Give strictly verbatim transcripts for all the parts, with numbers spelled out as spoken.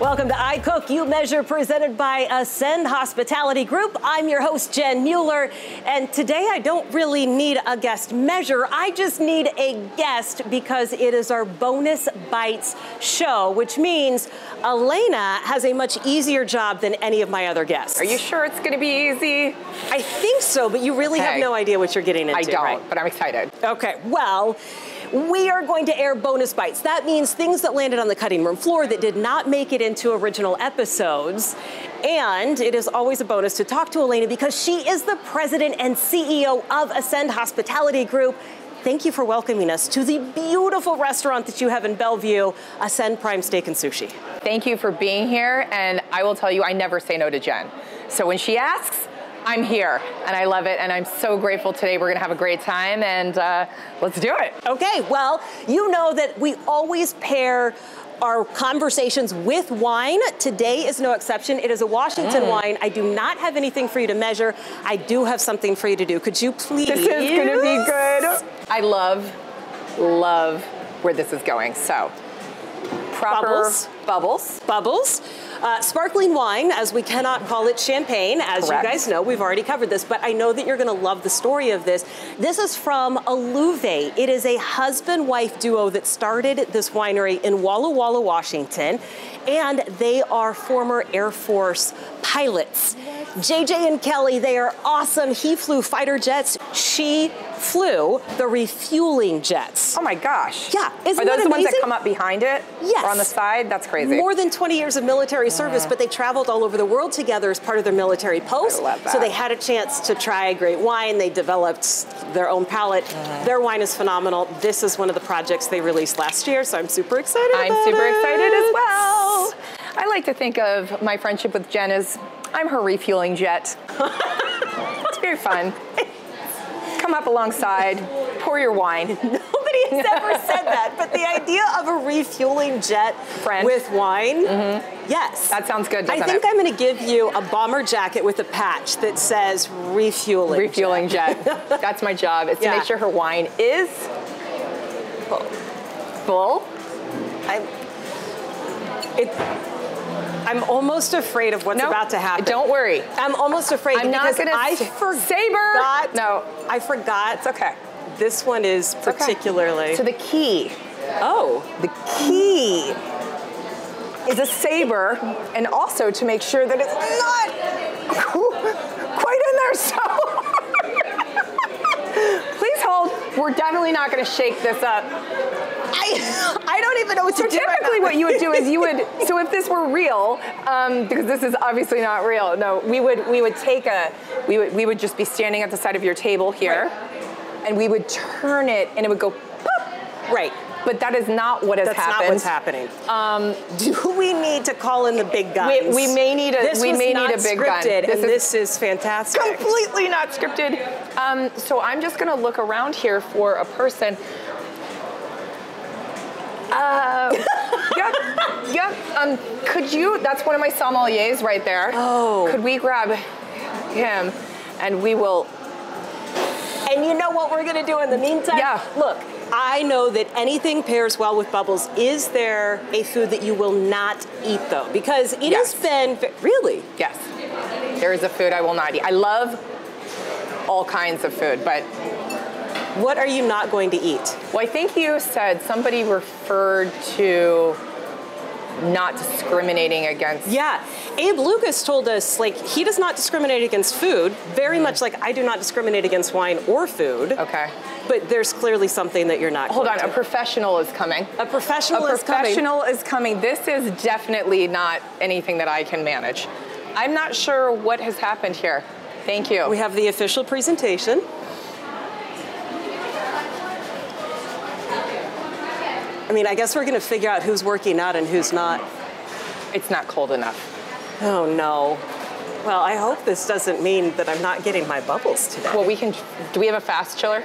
Welcome to I Cook, You Measure, presented by Ascend Hospitality Group. I'm your host, Jen Mueller, and today I don't really need a guest measure. I just need a guest because it is our Bonus Bites show, which means Elaina has a much easier job than any of my other guests. Are you sure it's going to be easy? I think so, but you really okay. have no idea what you're getting into, I don't, right? But I'm excited. Okay, well, we are going to air Bonus Bites. That means things that landed on the cutting room floor that did not make it into original episodes. And it is always a bonus to talk to Elaina because she is the president and C E O of Ascend Hospitality Group. Thank you for welcoming us to the beautiful restaurant that you have in Bellevue, Ascend Prime Steak and Sushi. Thank you for being here, and I will tell you, I never say no to Jen. So when she asks, I'm here, and I love it, and I'm so grateful today. We're gonna have a great time, and uh, let's do it. Okay, well, you know that we always pair our conversations with wine. Today is no exception. It is a Washington mm. wine. I do not have anything for you to measure. I do have something for you to do. Could you please? This is gonna be good. I love, love where this is going, so. Proper bubbles. Bubbles. Bubbles. Uh, sparkling wine, as we cannot call it champagne, as Correct. You guys know, we've already covered this, but I know that you're gonna love the story of this. This is from Aluve. It is a husband-wife duo that started this winery in Walla Walla, Washington, and they are former Air Force pilots. J J and Kelly, they are awesome. He flew fighter jets. She flew the refueling jets. Oh my gosh. Yeah, isn't that amazing? Are those the ones that come up behind it? Yes. Or on the side? That's crazy. More than twenty years of military service, yeah. but they traveled all over the world together as part of their military post. I love that. So they had a chance to try great wine. They developed their own palate. Yeah. Their wine is phenomenal. This is one of the projects they released last year, so I'm super excited I'm about super it. excited as well. I like to think of my friendship with Jen as I'm her refueling jet. It's very fun. Come up alongside, pour your wine. Nobody has ever said that, but the idea of a refueling jet Friend. With wine, mm-hmm. yes. That sounds good, doesn't I think it? I'm gonna give you a bomber jacket with a patch that says refueling Refueling jet. jet. That's my job, is yeah. to make sure her wine is full. full. I'm, it, I'm almost afraid of what's nope. about to happen. Don't worry. I'm almost afraid I'm because not I forgot. No, I forgot. It's okay. This one is particularly. Okay. So the key. Oh, the key is a saber, and also to make sure that it's not quite in there. So please hold. We're definitely not going to shake this up. I, I don't even know what to do. So typically what you would do is you would, so if this were real, um, because this is obviously not real, no, we would we would take a, we would, we would just be standing at the side of your table here, right. and we would turn it and it would go, boop. Right. But that is not what has That's happened. That's not what's happening. Um, do we need to call in the big guns? We, we may need a, this we may need a big gun. This was not scripted, and this is fantastic. Completely not scripted. Um, so I'm just gonna look around here for a person. Uh, yep, yep, um, could you, that's one of my sommeliers right there. Oh. Could we grab him and we will. And you know what we're gonna do in the meantime? Yeah. Look, I know that anything pairs well with bubbles. Is there a food that you will not eat though? Because it yes. has been, really? Yes, there is a food I will not eat. I love all kinds of food, but what are you not going to eat? Well, I think you said somebody referred to not discriminating against. Yeah, Abe Lucas told us, like, he does not discriminate against food, very mm. much like I do not discriminate against wine or food. Okay. But there's clearly something that you're not Hold going on, to. a professional is coming. A professional a is coming. A professional is coming. This is definitely not anything that I can manage. I'm not sure what has happened here. Thank you. We have the official presentation. I mean, I guess we're gonna figure out who's working out and who's not. It's not cold enough. Oh no. Well, I hope this doesn't mean that I'm not getting my bubbles today. Well, we can, do we have a fast chiller?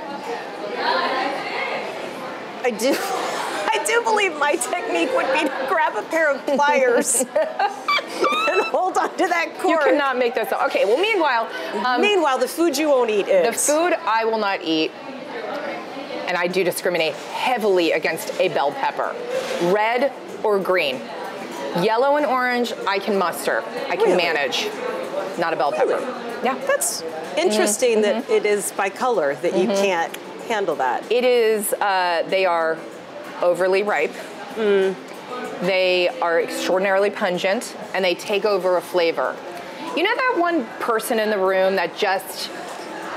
I do, I do believe my technique would be to grab a pair of pliers and hold on to that cord. You cannot make this up. Okay, well meanwhile. Um, meanwhile, the food you won't eat is. The food I will not eat. And I do discriminate heavily against a bell pepper. Red or green. Yellow and orange, I can muster. I can really? manage. Not a bell pepper. Really? Yeah. That's interesting mm-hmm. that mm-hmm. it is by color, that mm-hmm. you can't handle that. It is, uh, they are overly ripe. Mm. They are extraordinarily pungent, and they take over a flavor. You know that one person in the room that just,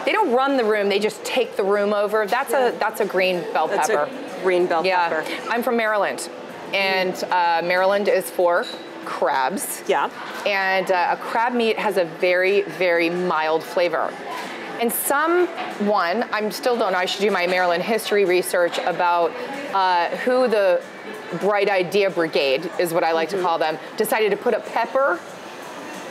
they don't run the room, they just take the room over? That's, yeah. a, that's a green bell that's pepper. A green bell yeah. pepper. I'm from Maryland, and uh, Maryland is for crabs. Yeah. And uh, a crab meat has a very, very mild flavor. And someone, I still don't know, I should do my Maryland history research about uh, who the Bright Idea Brigade, is what I like mm-hmm. to call them, decided to put a pepper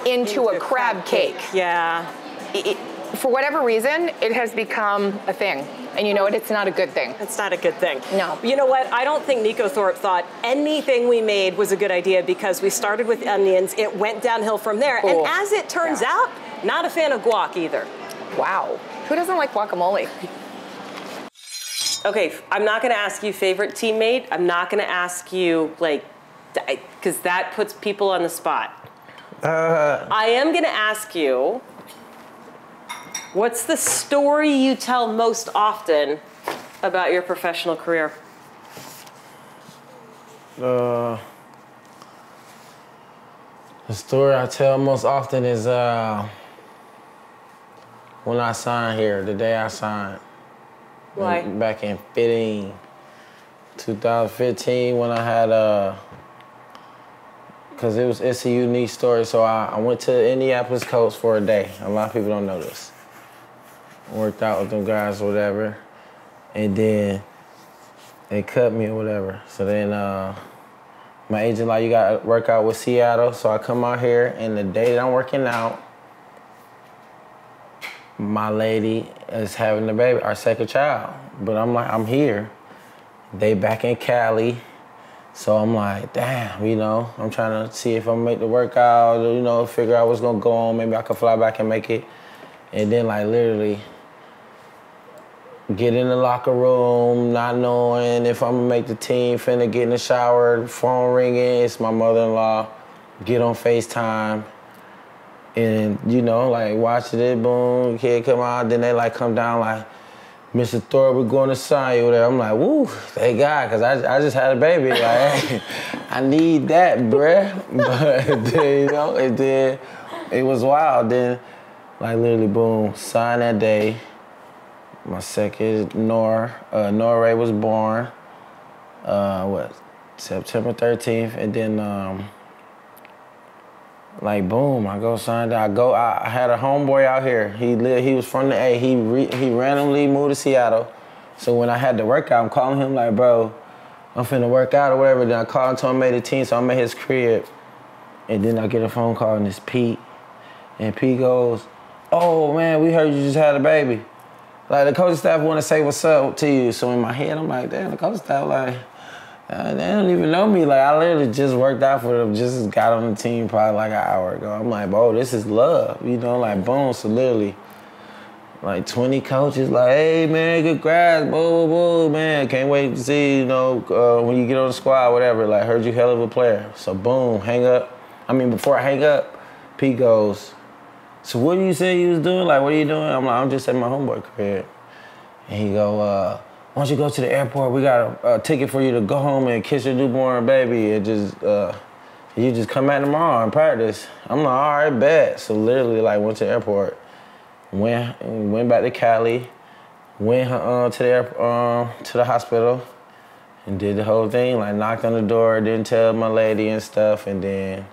into, into a crab, crab cake. cake. Yeah. It, it, for whatever reason, it has become a thing. And you know what, it's not a good thing. It's not a good thing. No. You know what, I don't think Nico Thorpe thought anything we made was a good idea, because we started with onions, it went downhill from there. Cool. And as it turns yeah. out, not a fan of guac either. Wow. Who doesn't like guacamole? Okay, I'm not gonna ask you favorite teammate. I'm not gonna ask you, like, because that puts people on the spot. Uh. I am gonna ask you, what's the story you tell most often about your professional career? Uh, the story I tell most often is uh, when I signed here, the day I signed. Why? Back in fifteen, twenty fifteen, when I had a, because it was, it's a unique story. So I, I went to Indianapolis Colts for a day. A lot of people don't know this. Worked out with them guys or whatever. And then they cut me or whatever. So then uh, my agent, like, you got to work out with Seattle. So I come out here, and the day that I'm working out, my lady is having a baby, our second child. But I'm like, I'm here. They back in Cali. So I'm like, damn, you know, I'm trying to see if I'm make the workout, you know, figure out what's going to go on. Maybe I can fly back and make it. And then, like, literally get in the locker room, not knowing if I'm going to make the team, finna get in the shower, phone ringing, it's my mother-in-law, get on FaceTime. And, you know, like, watch it, boom, kid come out. Then they, like, come down, like, Mister Thorpe, we're going to sign you. I'm like, woo, thank God, because I, I just had a baby. Like, I need that, bruh. But, then, you know, and then it was wild. Then, like, literally, boom, signed that day. My second, Nora, uh, Nora Ray was born, uh, what, September thirteenth. And then, um, like, boom, I go signed. I go. I, I had a homeboy out here. He lived, he was from the A. He re, he randomly moved to Seattle. So when I had to work out, I'm calling him like, bro, I'm finna work out or whatever. Then I called him, told him I made the team, so I'm at his crib. And then I get a phone call, and it's Pete. And Pete goes, oh man, we heard you just had a baby. Like, the coaching staff want to say what's up to you. So in my head, I'm like, damn, the coaching staff like, Uh, they don't even know me. Like, I literally just worked out for them, just got on the team probably like an hour ago. I'm like, bro, this is love, you know, like, boom. So literally, like, twenty coaches, like, hey, man, good grass, boo, boo, man. Can't wait to see, you know, uh, when you get on the squad, whatever. Like, heard you hell of a player. So boom, hang up. I mean, before I hang up, Pete goes, so what do you say you was doing? Like, what are you doing? I'm like, I'm just at my homeboy crib. And he go, uh, why don't you go to the airport? We got a, a ticket for you to go home and kiss your newborn baby, and just, uh, you just come back tomorrow and practice. I'm like, all right, bet. So literally, like, went to the airport, went went back to Cali, went uh, to, the, um, to the hospital, and did the whole thing, like, knocked on the door, didn't tell my lady and stuff, and then,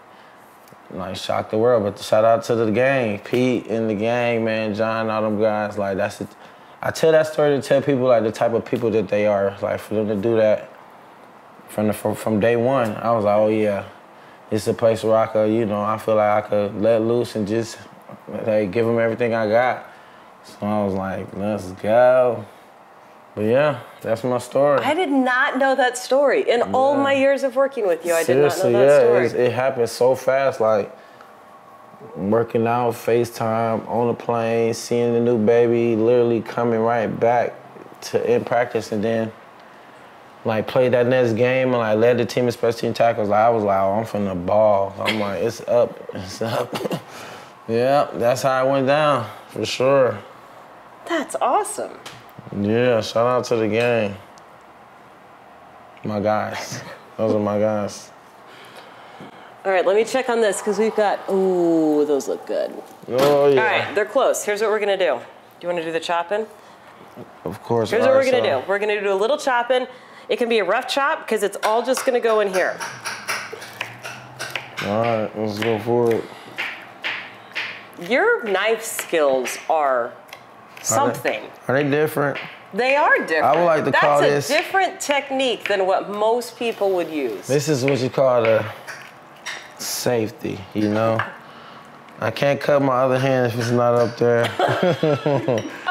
like, shocked the world. But shout out to the gang, Pete and the gang, man, John, all them guys, like, that's it. I tell that story to tell people, like, the type of people that they are. Like, for them to do that from the from, from day one, I was like, oh yeah, it's a place where I could, you know, I feel like I could let loose and just, like, give them everything I got. So I was like, let's go. But yeah, that's my story. I did not know that story. In yeah. all my years of working with you, I Seriously, did not know that yeah, story. It, it happened so fast, like, working out, FaceTime, on the plane, seeing the new baby, literally coming right back to in practice, and then like played that next game and I like, led the team in special team tackles. Like, I was like, oh, I'm finna ball. So I'm like, it's up, it's up. Yeah, that's how it went down, for sure. That's awesome. Yeah, shout out to the game. My guys, those are my guys. All right, let me check on this because we've got, ooh, those look good. Oh, yeah. All right, they're close. Here's what we're gonna do. Do you wanna do the chopping? Of course. Here's what we're gonna do. We're gonna do a little chopping. It can be a rough chop because it's all just gonna go in here. All right, let's go for it. Your knife skills are something. Are they, are they different? They are different. I would like to call this. That's a different technique than what most people would use. This is what you call the safety, you know? I can't cut my other hand if it's not up there.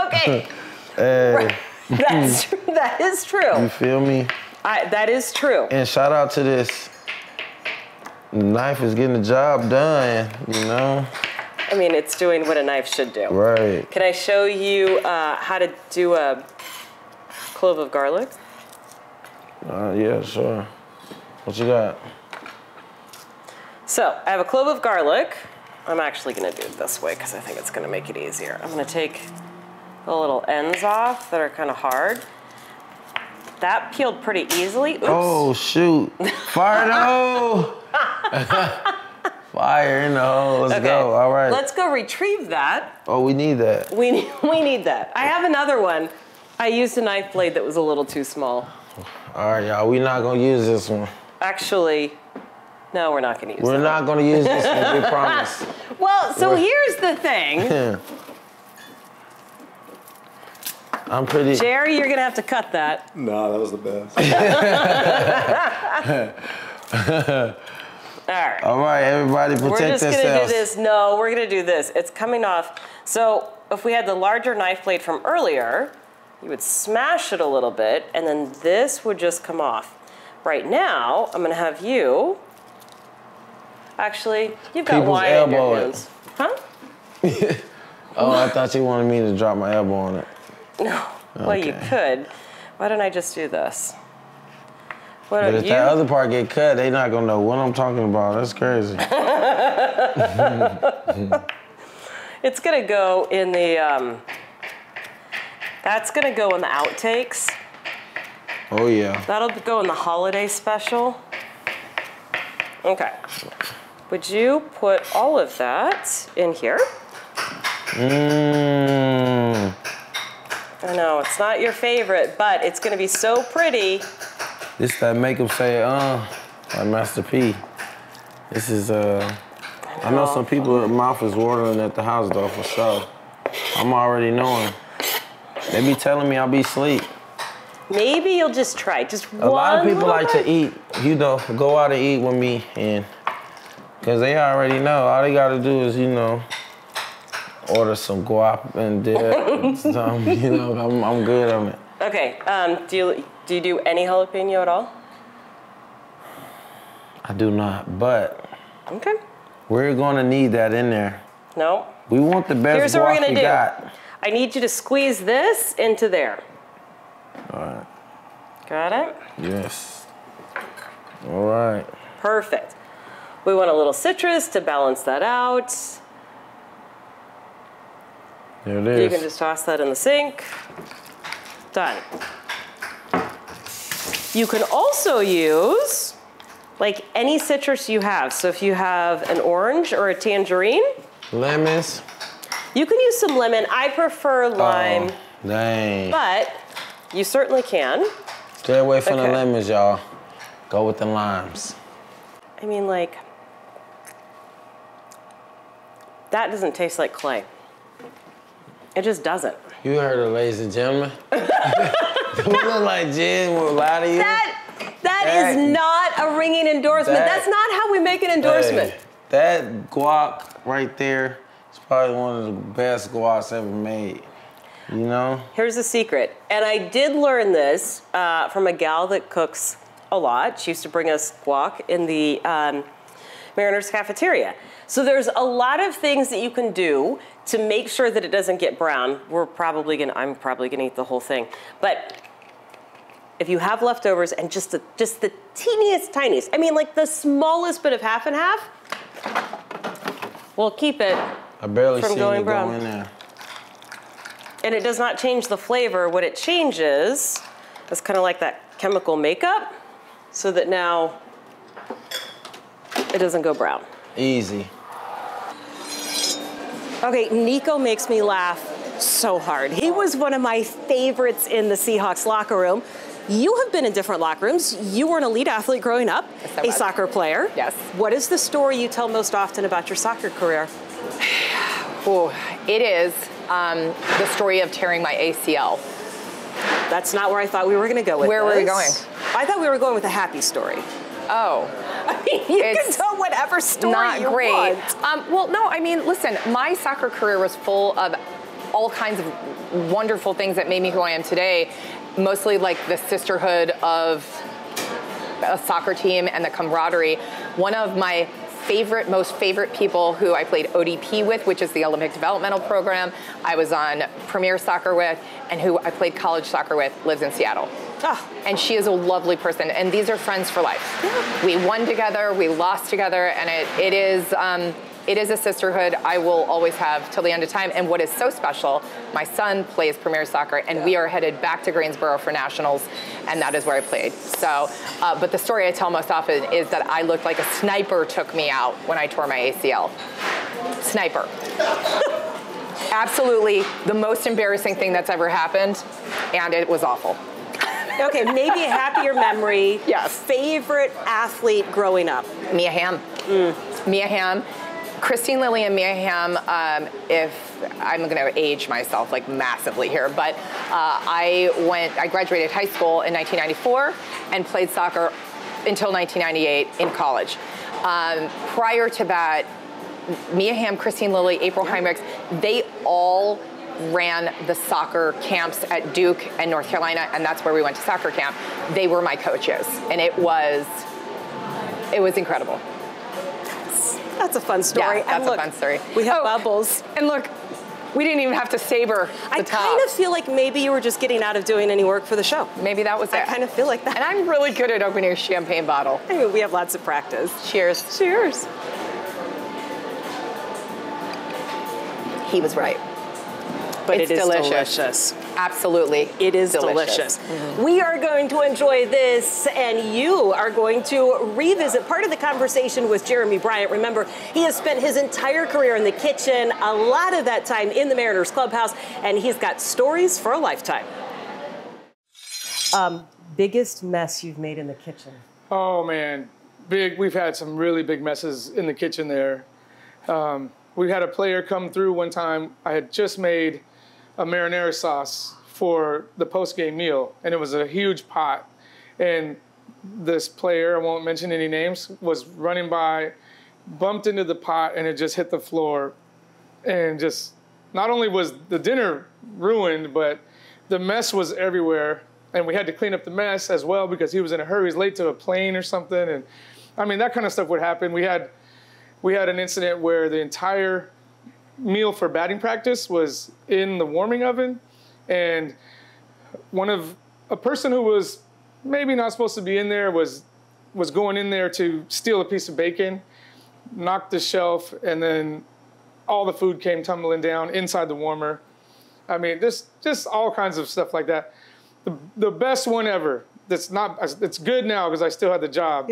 Okay. Hey. That's true. That is true. You feel me? I, that is true. And shout out to this. The knife is getting the job done, you know? I mean, it's doing what a knife should do. Right. Can I show you uh, how to do a clove of garlic? Uh, yeah, sure. What you got? So I have a clove of garlic. I'm actually gonna do it this way because I think it's gonna make it easier. I'm gonna take the little ends off that are kind of hard. That peeled pretty easily. Oops. Oh, shoot. Farno! Fire in the hole, let's okay. go, all right. Let's go retrieve that. Oh, we need that. We need, we need that. I have another one. I used a knife blade that was a little too small. All right, y'all, we're not gonna use this one. Actually, no, we're not gonna use it. We're that not one. gonna use this one, we promise. Well, so we're... here's the thing. I'm pretty. Jerry, you're gonna have to cut that. No, that was the best. All right. All right, everybody protect yourselves. We're just going to do this. No, we're going to do this. It's coming off. So if we had the larger knife blade from earlier, you would smash it a little bit, and then this would just come off. Right now, I'm going to have you. Actually, you've got wine in your hands. Huh? Oh, I thought you wanted me to drop my elbow on it. No. Okay. Well, you could. Why don't I just do this? What but if you? That other part get cut, they not gonna know what I'm talking about. That's crazy. It's gonna go in the, um, that's gonna go in the outtakes. Oh yeah. That'll go in the holiday special. Okay. Would you put all of that in here? Mmm. I know, it's not your favorite, but it's gonna be so pretty. This that make them say, uh, like Master P. This is, uh, I know, I know some people's mouth is watering at the house, though, for sure. I'm already knowing. They be telling me I'll be asleep. Maybe you'll just try, just a one A lot of people like bit. to eat, you know, go out and eat with me, and because they already know. All they got to do is, you know, order some guap and dip. Some, you know, I'm, I'm good on it. Okay, um, do you... Do you do any jalapeno at all? I do not, but okay. We're gonna need that in there. No. We want the best. Here's what we're gonna do. Got. I need you to squeeze this into there. All right. Got it? Yes. All right. Perfect. We want a little citrus to balance that out. There it is. You can just toss that in the sink. Done. You can also use like any citrus you have. So if you have an orange or a tangerine. Lemons. You can use some lemon. I prefer lime. Oh, dang. But you certainly can. Stay away from okay. the lemons, y'all. Go with the limes. I mean, like, that doesn't taste like clay. It just doesn't. You heard it, ladies and gentlemen. You look like Jen will lie to you. That, that, that is not a ringing endorsement. That, That's not how we make an endorsement. Hey, that guac right there is probably one of the best guacs ever made, you know? Here's the secret. And I did learn this uh, from a gal that cooks a lot. She used to bring us guac in the um, Mariners cafeteria. So there's a lot of things that you can do to make sure that it doesn't get brown. We're probably gonna, I'm probably gonna eat the whole thing. But if you have leftovers and just the, just the teeniest, tiniest, I mean like the smallest bit of half and half, will keep it I barely from going brown. Go there. And it does not change the flavor. What it changes is kind of like that chemical makeup so that now it doesn't go brown. Easy. Okay, Nico makes me laugh so hard. He was one of my favorites in the Seahawks locker room. You have been in different locker rooms. You were an elite athlete growing up, so a bad. soccer player. Yes. What is the story you tell most often about your soccer career? Ooh, it is um, the story of tearing my A C L. That's not where I thought we were gonna go with Where this. were we going? I thought we were going with a happy story. Oh. I mean, you it's can tell whatever story not you great. want. Um, well, no, I mean, listen, my soccer career was full of all kinds of wonderful things that made me who I am today, mostly like the sisterhood of a soccer team and the camaraderie. One of my favorite, most favorite people who I played O D P with, which is the Olympic Developmental Program, I was on Premier Soccer with, and who I played college soccer with, lives in Seattle. Oh. And she is a lovely person, and these are friends for life. Yeah. We won together, we lost together, and it, it is um, it is a sisterhood I will always have till the end of time. And what is so special, my son plays Premier Soccer, and yeah. we are headed back to Greensboro for nationals, and that is where I played. So, uh, but the story I tell most often is that I looked like a sniper took me out when I tore my A C L. Sniper. Absolutely the most embarrassing thing that's ever happened, and it was awful. Okay, maybe a happier memory. Yes. Favorite athlete growing up? Mia Hamm. Mm. Mia Hamm. Christine Lilly and Mia Hamm, um, if I'm gonna age myself like massively here, but uh, I went, I graduated high school in nineteen ninety-four and played soccer until nineteen ninety-eight in college. Um, prior to that, Mia Hamm, Christine Lilly, April yeah. Heinrichs, they all ran the soccer camps at Duke and North Carolina, and that's where we went to soccer camp. They were my coaches, and it was, it was incredible. That's a fun story. Yeah, that's and look, a fun story. We have oh, bubbles. And look, we didn't even have to saber the I top. kind of feel like maybe you were just getting out of doing any work for the show. Maybe that was I it. I kind of feel like that. And I'm really good at opening a champagne bottle. I mean, we have lots of practice. Cheers. Cheers. He was right. But it's it is delicious. delicious. Absolutely. It is delicious. delicious. Mm-hmm. We are going to enjoy this, and you are going to revisit part of the conversation with Jeremy Bryant. Remember, he has spent his entire career in the kitchen, a lot of that time in the Mariners clubhouse, and he's got stories for a lifetime. Um, biggest mess you've made in the kitchen? Oh, man. Big. We've had some really big messes in the kitchen there. Um, we had a player come through one time. I had just made a marinara sauce for the post-game meal, and it was a huge pot. And this player, I won't mention any names, was running by, bumped into the pot, and it just hit the floor. And just, not only was the dinner ruined, but the mess was everywhere. And we had to clean up the mess as well because he was in a hurry, he was late to a plane or something. And I mean, that kind of stuff would happen. We had, we had an incident where the entire meal for batting practice was in the warming oven, and one of a person who was maybe not supposed to be in there was was going in there to steal a piece of bacon, knocked the shelf, and then all the food came tumbling down inside the warmer. I mean, just just all kinds of stuff like that. The, the best one ever. That's not. It's good now because I still had the job.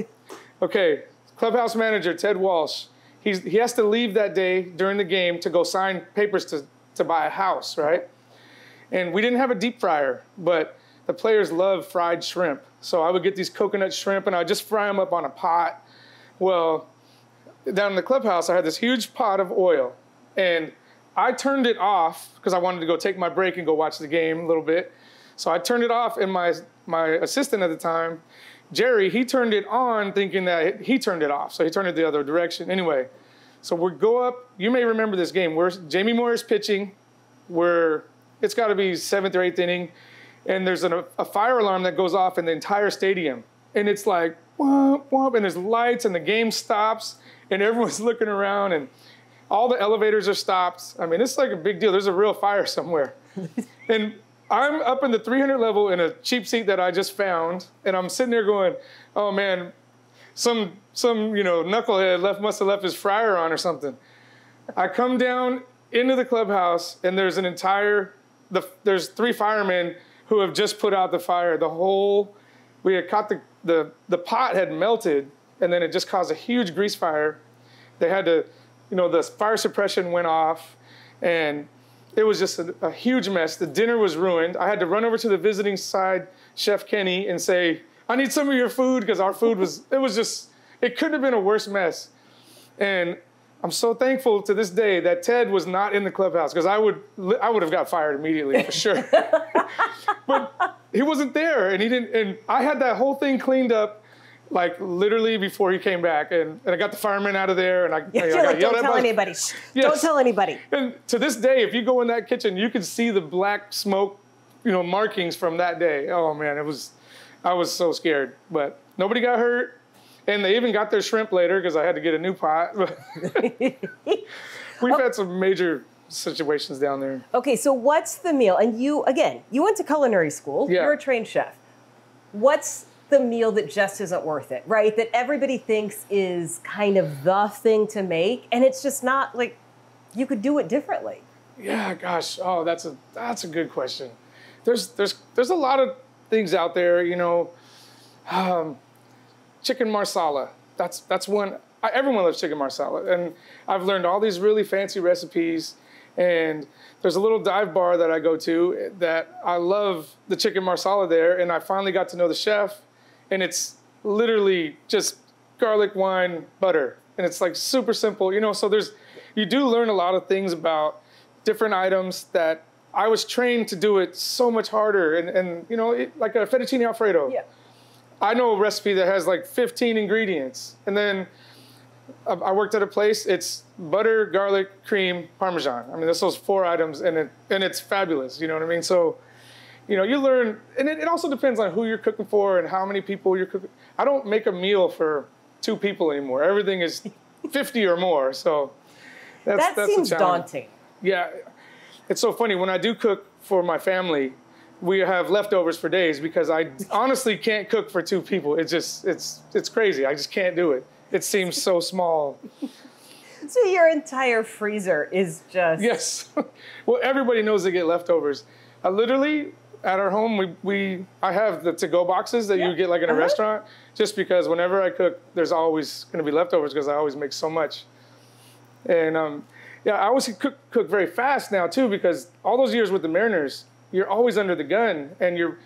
Okay, clubhouse manager Ted Walsh. He's, he has to leave that day during the game to go sign papers to, to buy a house, right? And we didn't have a deep fryer, but the players love fried shrimp. So I would get these coconut shrimp, and I would just fry them up on a pot. Well, down in the clubhouse, I had this huge pot of oil. And I turned it off because I wanted to go take my break and go watch the game a little bit. So I turned it off, and my, my assistant at the time, Jerry, he turned it on thinking that he turned it off. So he turned it the other direction. Anyway, so we go up. You may remember this game. We're, Jamie Moore is pitching. We're, it's got to be seventh or eighth inning. And there's an, a fire alarm that goes off in the entire stadium. And it's like, womp, womp. And there's lights, and the game stops. And everyone's looking around. And all the elevators are stopped. I mean, it's like a big deal. There's a real fire somewhere. And I'm up in the three hundred level in a cheap seat that I just found, and I'm sitting there going, oh man, some, some you know, knucklehead left, must have left his fryer on or something. I come down into the clubhouse, and there's an entire, the, there's three firemen who have just put out the fire. The whole, we had caught the, the, the pot had melted, and then it just caused a huge grease fire. They had to, you know, the fire suppression went off, and it was just a, a huge mess. The dinner was ruined. I had to run over to the visiting side, Chef Kenny, and say, I need some of your food, because our food was, it was just, it couldn't have been a worse mess. And I'm so thankful to this day that Ted was not in the clubhouse, because I would, I would have got fired immediately, for sure. But he wasn't there, and he didn't, and I had that whole thing cleaned up, like literally before he came back, and, and I got the firemen out of there, and I, yeah, I, I got like, yelled don't at tell my, anybody. Yes. Don't tell anybody. And to this day, if you go in that kitchen, you can see the black smoke, you know, markings from that day. Oh man, it was, I was so scared, but nobody got hurt, and they even got their shrimp later because I had to get a new pot. We've oh. had some major situations down there. Okay, so what's the meal? And you, again, you went to culinary school. Yeah. You're a trained chef. What's the meal that just isn't worth it, right? That everybody thinks is kind of the thing to make, and it's just not, like, you could do it differently. Yeah, gosh, oh, that's a that's a good question. There's there's there's a lot of things out there, you know. Um, chicken marsala, that's that's one. I, everyone loves chicken marsala, and I've learned all these really fancy recipes. And there's a little dive bar that I go to that I love the chicken marsala there, and I finally got to know the chef. And it's literally just garlic, wine, butter. And it's like super simple, you know, so there's, you do learn a lot of things about different items that I was trained to do it so much harder. And, and you know, it, like a fettuccine Alfredo. Yeah. I know a recipe that has like fifteen ingredients. And then I, I worked at a place, it's butter, garlic, cream, Parmesan. I mean, that's those four items, and it, and it's fabulous, you know what I mean? So. You know, you learn, and it, it also depends on who you're cooking for and how many people you're cooking. I don't make a meal for two people anymore. Everything is fifty or more, so that's, that that's seems daunting. Yeah, it's so funny. When I do cook for my family, we have leftovers for days because I honestly can't cook for two people. It's just, it's, it's crazy. I just can't do it. It seems so small. So your entire freezer is just... Yes. Well, everybody knows they get leftovers. I literally... At our home, we, we I have the to-go boxes that yeah. you get like in a uh-huh. restaurant, just because whenever I cook, there's always going to be leftovers because I always make so much. And um, yeah, I always cook, cook very fast now too, because all those years with the Mariners, you're always under the gun, and you're,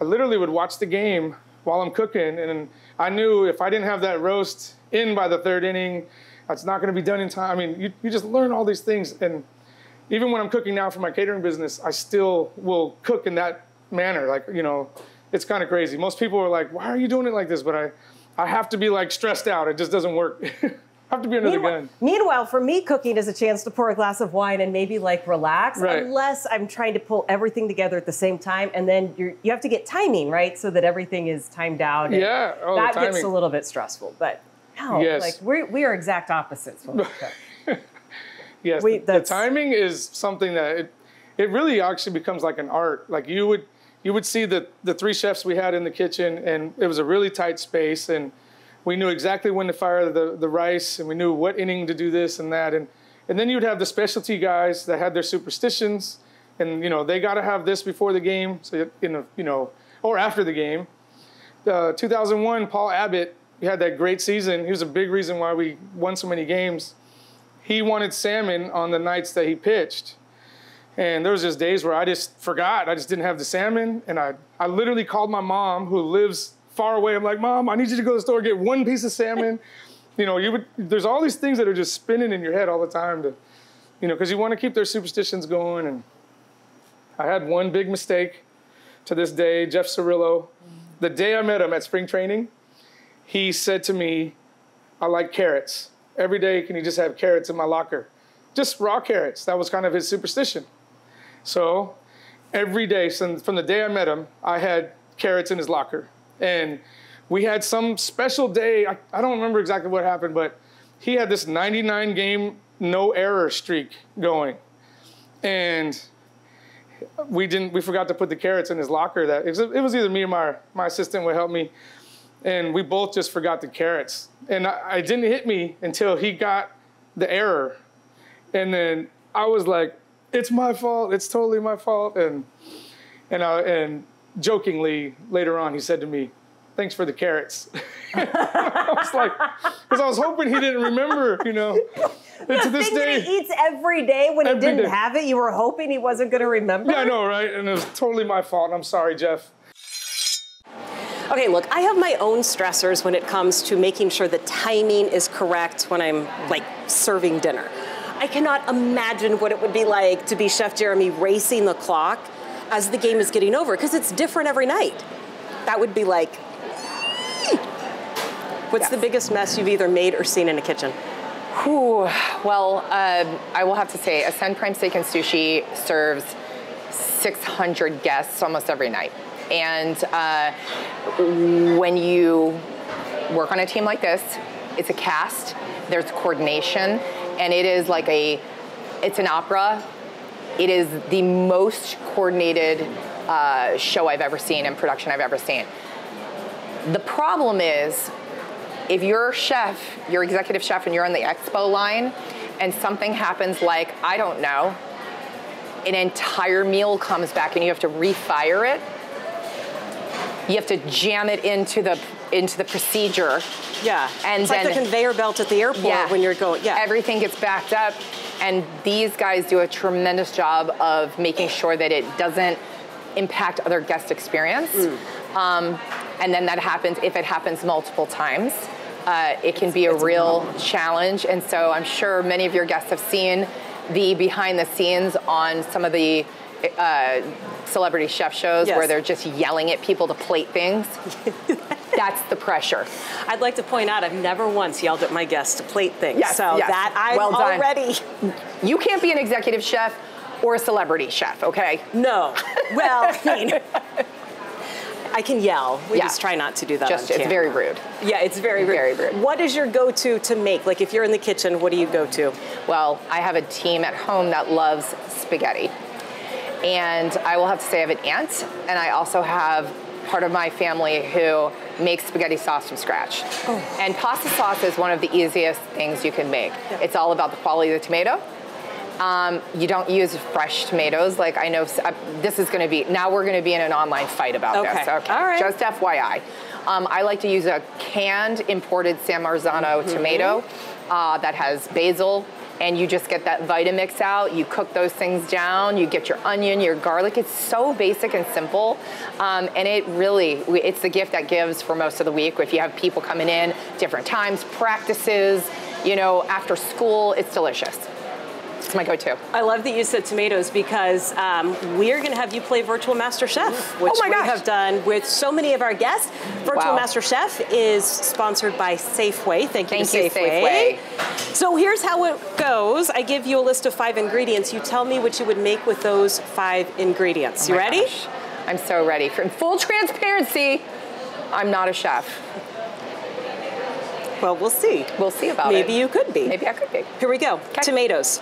I literally would watch the game while I'm cooking, and I knew if I didn't have that roast in by the third inning, it's not going to be done in time. I mean, you, you just learn all these things. And even when I'm cooking now for my catering business, I still will cook in that manner. Like, you know, it's kind of crazy. Most people are like, why are you doing it like this? But I, I have to be like stressed out. It just doesn't work. I have to be under meanwhile, the gun. Meanwhile, for me, cooking is a chance to pour a glass of wine and maybe like relax, right. Unless I'm trying to pull everything together at the same time. And then you're, you have to get timing, right? So that everything is timed out. And yeah. Oh, that gets a little bit stressful, but no, yes. Like we're, we are exact opposites when we cook. Yes, Wait, the, the timing is something that it, it really actually becomes like an art. Like you would you would see the, the three chefs we had in the kitchen, and it was a really tight space, and we knew exactly when to fire the, the rice, and we knew what inning to do this and that. And, and then you'd have the specialty guys that had their superstitions, and, you know, they got to have this before the game, so in a, you know, or after the game. Uh, two thousand one, Paul Abbott, he had that great season. He was a big reason why we won so many games. He wanted salmon on the nights that he pitched. And there was just days where I just forgot. I just didn't have the salmon. And I, I literally called my mom, who lives far away. I'm like, Mom, I need you to go to the store, get one piece of salmon. You know, you would, there's all these things that are just spinning in your head all the time, to, you know, because you want to keep their superstitions going. And I had one big mistake to this day. Jeff Cirillo, the day I met him at spring training, he said to me, I like carrots. Every day, can you just have carrots in my locker? Just raw carrots. That was kind of his superstition. So every day, from the day I met him, I had carrots in his locker. And we had some special day. I, I don't remember exactly what happened, but he had this ninety-nine game, no error streak going. And we didn't, we forgot to put the carrots in his locker. That it was, it was either me or my, my assistant would help me. And we both just forgot the carrots. And I, it didn't hit me until he got the error. And then I was like, it's my fault. It's totally my fault. And, and, I, and jokingly later on, he said to me, thanks for the carrots. I was like, because I was hoping he didn't remember, you know. And to this day, he eats every day when every he didn't day. have it. You were hoping he wasn't going to remember. Yeah, I know, right? And it was totally my fault. And I'm sorry, Jeff. Okay, look, I have my own stressors when it comes to making sure the timing is correct when I'm, like, serving dinner. I cannot imagine what it would be like to be Chef Jeremy racing the clock as the game is getting over, because it's different every night. That would be like, what's yes. the biggest mess you've either made or seen in a kitchen? Whew. Well, uh, I will have to say, Ascend Prime Steak and Sushi serves six hundred guests almost every night. And uh, when you work on a team like this, it's a cast, there's coordination, and it is like a, it's an opera. It is the most coordinated uh, show I've ever seen and production I've ever seen. The problem is, if you're a chef, you're executive chef, and you're on the expo line, and something happens like, I don't know, an entire meal comes back and you have to refire it, you have to jam it into the into the procedure. Yeah, and it's then, like the conveyor belt at the airport yeah, when you're going, yeah. Everything gets backed up, and these guys do a tremendous job of making sure that it doesn't impact other guest experience. Mm. Um, and then that happens, if it happens multiple times, uh, it can it's, be a real a challenge. And so I'm sure many of your guests have seen the behind the scenes on some of the Uh, celebrity chef shows yes. where they're just yelling at people to plate things. That's the pressure. I'd like to point out, I've never once yelled at my guests to plate things. Yes, so yes. that I'm well already. You can't be an executive chef or a celebrity chef, okay? No. Well, I mean, I can yell. We yeah. just try not to do that. Just, on it's camera. very rude. Yeah, it's very rude. Very rude. What is your go-to to make? Like, if you're in the kitchen, what do you go to? Well, I have a team at home that loves spaghetti. And I will have to say I have an aunt, and I also have part of my family who makes spaghetti sauce from scratch. Oh. And pasta sauce is one of the easiest things you can make. Yeah. It's all about the quality of the tomato. Um, you don't use fresh tomatoes. Like, I know uh, this is gonna be, now we're gonna be in an online fight about okay. this. Okay, all right. Just F Y I. Um, I like to use a canned imported San Marzano mm-hmm. tomato uh, that has basil, and you just get that Vitamix out, you cook those things down, you get your onion, your garlic. It's so basic and simple. Um, and it really, it's the gift that gives for most of the week. If you have people coming in, different times, practices, you know, after school, it's delicious. It's my go-to. I love that you said tomatoes, because um, we're going to have you play Virtual Master Chef, which oh my gosh. we have done with so many of our guests. Virtual wow. Master Chef is sponsored by Safeway. Thank you Thank to you Safeway. Safeway. So here's how it goes. I give you a list of five ingredients. You tell me what you would make with those five ingredients. Oh you ready? Gosh. I'm so ready. For full transparency, I'm not a chef. Well, we'll see. We'll see about Maybe it. Maybe you could be. Maybe I could be. Here we go. Okay. Tomatoes.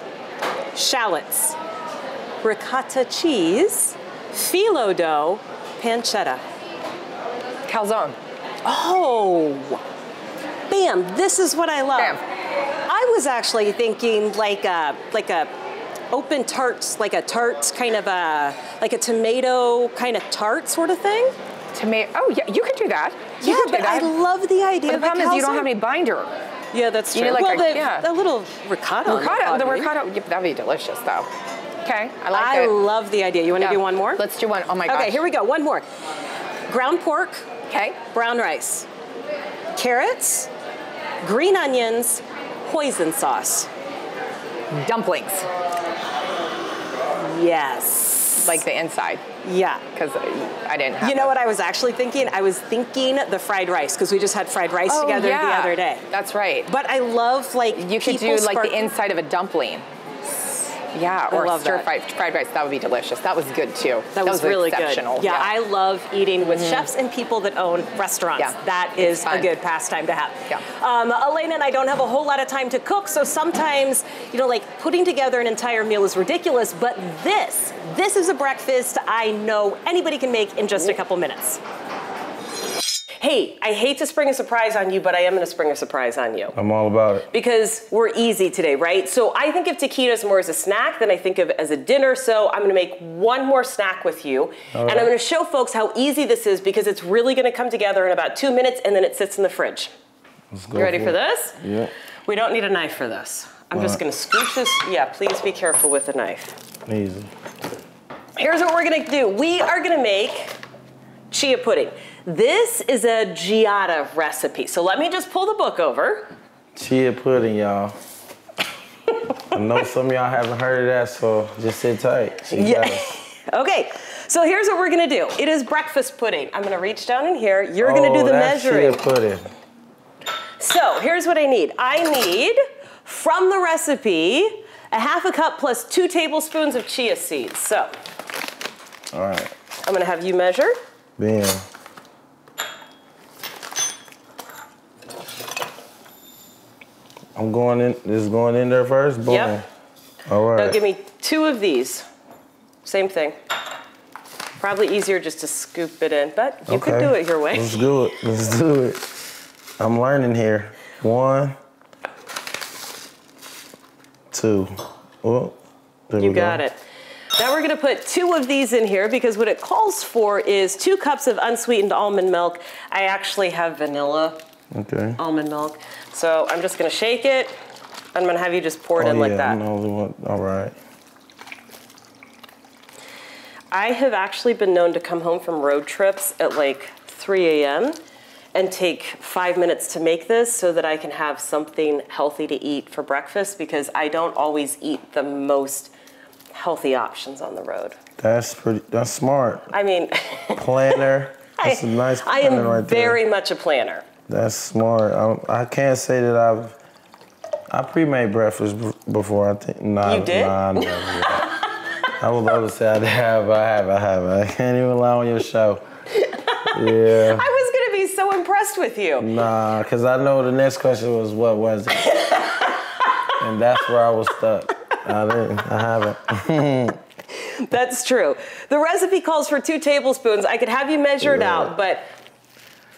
Shallots, ricotta cheese, phyllo dough, pancetta. Calzone. Oh, bam, this is what I love. Bam. I was actually thinking like a, like a open tarts, like a tarts kind of a, like a tomato kind of tart sort of thing. Tomato, oh yeah, you can do that. You yeah, but that. I love the idea but of the problem is you don't have any binder. Yeah, that's true. You know, like well, a, the, yeah. the little ricotta. Ricotta, the ricotta, yeah, that'd be delicious though. Okay, I like I it. I love the idea. You want to yeah. do one more? Let's do one. Oh my gosh. Okay, here we go. One more. Ground pork. Okay. Brown rice. Carrots. Green onions. Hoisin sauce. Dumplings. Yes. Like the inside. Yeah. Because I didn't have You know it. what I was actually thinking? I was thinking the fried rice, because we just had fried rice oh, together yeah. the other day. That's right. But I love, like, you could do, like, the inside of a dumpling. Yeah, I or stir fried, fried rice. That would be delicious. That was good too. That, that was, was really exceptional. Good. Yeah, yeah, I love eating with mm. chefs and people that own restaurants. Yeah. That is a good pastime to have. Yeah. Um, Elaina and I don't have a whole lot of time to cook, so sometimes, you know, like putting together an entire meal is ridiculous, but this, this is a breakfast I know anybody can make in just a couple minutes. Hey, I hate to spring a surprise on you, but I am gonna spring a surprise on you. I'm all about it. Because we're easy today, right? So I think of taquitos more as a snack than I think of as a dinner, so I'm gonna make one more snack with you. All right. And I'm gonna show folks how easy this is because it's really gonna come together in about two minutes and then it sits in the fridge. Let's go. You ready for, for this? Yeah. We don't need a knife for this. I'm all just right. gonna scooch this. Yeah, please be careful with the knife. Easy. Here's what we're gonna do. We are gonna make chia pudding. This is a Giada recipe. So let me just pull the book over. Chia pudding, y'all. I know some of y'all haven't heard of that, so just sit tight. She yeah. Okay, so here's what we're gonna do. It is breakfast pudding. I'm gonna reach down in here. You're oh, gonna do the that's measuring. Chia pudding. So here's what I need. I need, from the recipe, a half a cup plus two tablespoons of chia seeds. So, all right. I'm gonna have you measure. Bam. I'm going in, this is going in there first, boom. Yep. All right. Now give me two of these. Same thing. Probably easier just to scoop it in, but you okay. could do it your way. Let's do it, let's do it. I'm learning here. One, two. Oh, there you we go. Got it. Now we're gonna put two of these in here because what it calls for is two cups of unsweetened almond milk. I actually have vanilla okay. almond milk. So I'm just gonna shake it. I'm gonna have you just pour it oh, in yeah, like that. No, all right. I have actually been known to come home from road trips at like three a m and take five minutes to make this so that I can have something healthy to eat for breakfast because I don't always eat the most healthy options on the road. That's pretty, that's smart. I mean. Planner, that's I, a nice planner right there. I am very much a planner. That's smart. I, I can't say that I've, I pre-made breakfast before I think. Nah, you did? Nah, I never did. I would love to say I have, I have, I have. I can't even lie on your show. Yeah. I was gonna be so impressed with you. Nah, cause I know the next question was, what was it? And that's where I was stuck. I didn't, I haven't. That's true. The recipe calls for two tablespoons. I could have you measure it yeah. out, but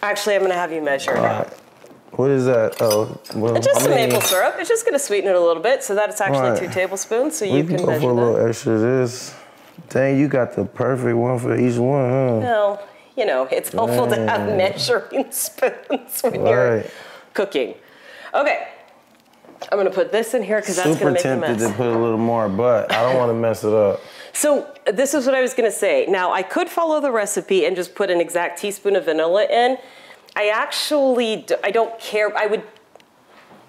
actually, I'm gonna have you measure it out. What is that? Oh, well, it's just some maple syrup. It's just gonna sweeten it a little bit so that it's actually right. two tablespoons, so we you can, can measure that. A little extra of this. Dang, you got the perfect one for each one, huh? Well, you know, it's Dang. helpful to have measuring spoons when right. you're cooking. Okay, I'm gonna put this in here because that's gonna make a mess. Super tempted to put a little more, but I don't wanna mess it up. So this is what I was gonna say. Now I could follow the recipe and just put an exact teaspoon of vanilla in. I actually, do, I don't care, I would,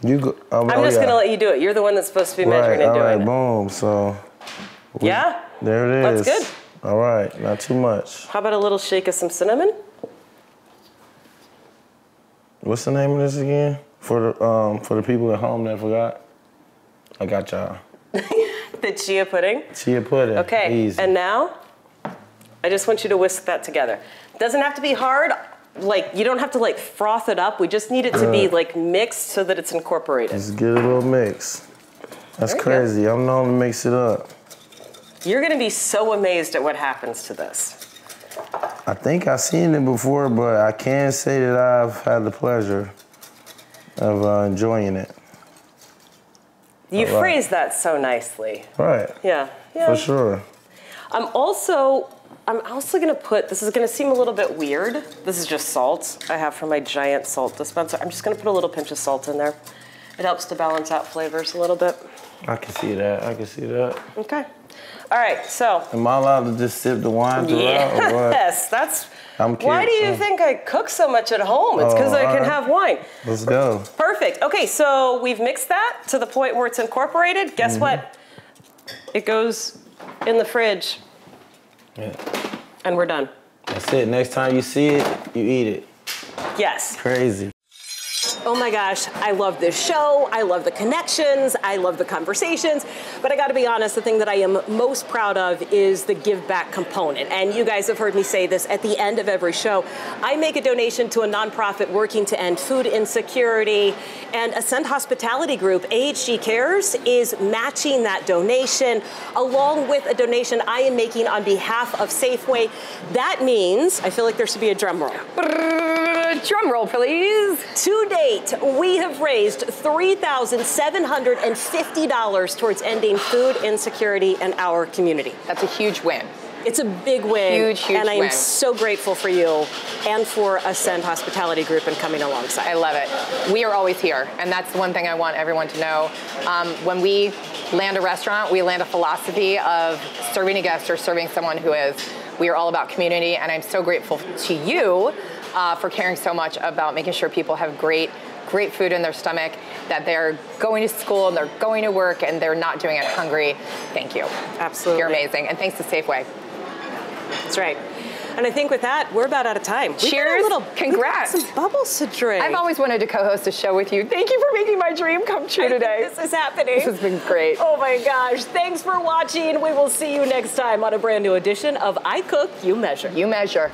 you go, um, I'm oh just yeah. gonna let you do it. You're the one that's supposed to be right, measuring and doing right, it. Boom, so. We, yeah. There it is. That's good. All right, not too much. How about a little shake of some cinnamon? What's the name of this again? For the, um, for the people at home that forgot, I got y'all. The chia pudding? Chia pudding, okay, easy. And now, I just want you to whisk that together. Doesn't have to be hard, like, you don't have to like froth it up. We just need it Good. to be like mixed so that it's incorporated. Just get a little mix. That's crazy, go. I'm not gonna mix it up. You're gonna be so amazed at what happens to this. I think I've seen it before, but I can say that I've had the pleasure of uh, enjoying it. You right. phrased that so nicely. Right. Yeah. yeah. For sure. I'm also, I'm also gonna put, this is gonna seem a little bit weird. This is just salt I have from my giant salt dispenser. I'm just gonna put a little pinch of salt in there. It helps to balance out flavors a little bit. I can see that, I can see that. Okay. All right, so. Am I allowed to just sip the wine throughout yes, or what? Yes, that's, I'm why do you think I cook so much at home? It's because oh, I can right. have wine. Let's go. Perfect, okay, so we've mixed that to the point where it's incorporated. Guess mm-hmm. what? It goes in the fridge. Yeah. And we're done. That's it, next time you see it, you eat it. Yes. Crazy. oh my gosh, I love this show, I love the connections, I love the conversations, but I gotta be honest, the thing that I am most proud of is the give back component. And you guys have heard me say this at the end of every show. I make a donation to a nonprofit working to end food insecurity, and Ascend Hospitality Group, A H G Cares, is matching that donation along with a donation I am making on behalf of Safeway. That means, I feel like there should be a drum roll. Drum roll, please. To date, we have raised three thousand seven hundred fifty dollars towards ending food insecurity in our community. That's a huge win. It's a big win. Huge, huge win. And I am so grateful for you and for Ascend Hospitality Group and coming alongside. I love it. We are always here. And that's the one thing I want everyone to know. Um, when we land a restaurant, we land a philosophy of serving a guest or serving someone who is. We are all about community. And I'm so grateful to you uh, for caring so much about making sure people have great great food in their stomach, that they're going to school and they're going to work and they're not doing it hungry. Thank you. Absolutely. You're amazing. And thanks to Safeway. That's right. And I think with that, we're about out of time. Cheers. We got a little, congrats. We got some bubbles to drink. I've always wanted to co-host a show with you. Thank you for making my dream come true today. This is happening. This has been great. Oh my gosh. Thanks for watching. We will see you next time on a brand new edition of I Cook, You Measure. You Measure.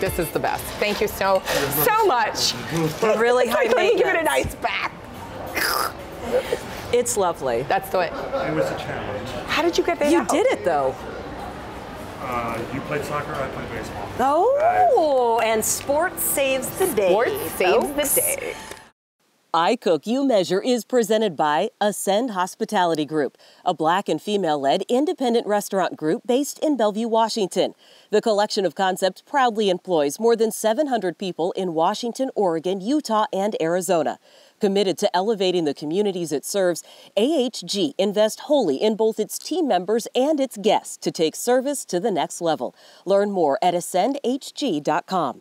This is the best. Thank you so, so much. We're really high maintenance. Let me give it a nice back. It's lovely. That's the way. It was a challenge. How did you get that You out? did it, though. Uh, you played soccer, I played baseball. Oh, right. And sports saves the day. Sports saves folks. the day. I Cook, You Measure is presented by Ascend Hospitality Group, a black and female-led independent restaurant group based in Bellevue, Washington. The collection of concepts proudly employs more than seven hundred people in Washington, Oregon, Utah, and Arizona. Committed to elevating the communities it serves, A H G invests wholly in both its team members and its guests to take service to the next level. Learn more at ascend H G dot com.